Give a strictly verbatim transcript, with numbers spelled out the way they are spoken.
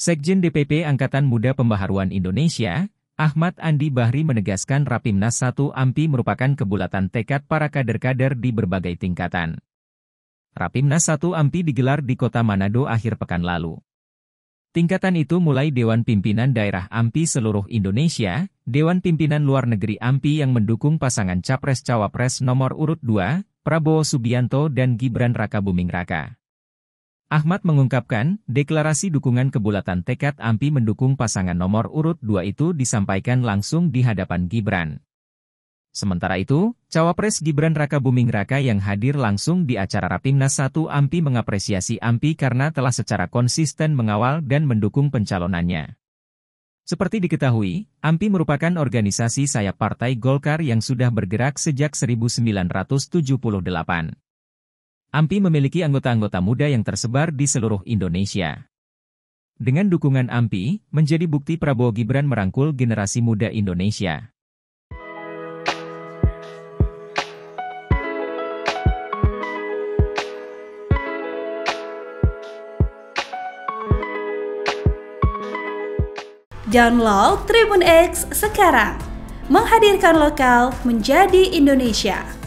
Sekjen D P P Angkatan Muda Pembaharuan Indonesia, Ahmad Andi Bahri menegaskan Rapimnas satu A M P I merupakan kebulatan tekad para kader-kader di berbagai tingkatan. Rapimnas satu A MP I digelar di kota Manado akhir pekan lalu. Tingkatan itu mulai Dewan Pimpinan Daerah A M P I seluruh Indonesia, Dewan Pimpinan Luar Negeri A M P I yang mendukung pasangan Capres-Cawapres nomor urut dua, Prabowo Subianto dan Gibran Rakabuming Raka. Ahmad mengungkapkan, deklarasi dukungan kebulatan tekad A M P I mendukung pasangan nomor urut dua itu disampaikan langsung di hadapan Gibran. Sementara itu, Cawapres Gibran Rakabuming Raka yang hadir langsung di acara Rapimnas satu A M P I mengapresiasi A M P I karena telah secara konsisten mengawal dan mendukung pencalonannya. Seperti diketahui, A M P I merupakan organisasi sayap Partai Golkar yang sudah bergerak sejak seribu sembilan ratus tujuh puluh delapan. A M P I memiliki anggota-anggota muda yang tersebar di seluruh Indonesia. Dengan dukungan A M P I, menjadi bukti Prabowo Gibran merangkul generasi muda Indonesia. Download Tribun X sekarang, menghadirkan lokal menjadi Indonesia.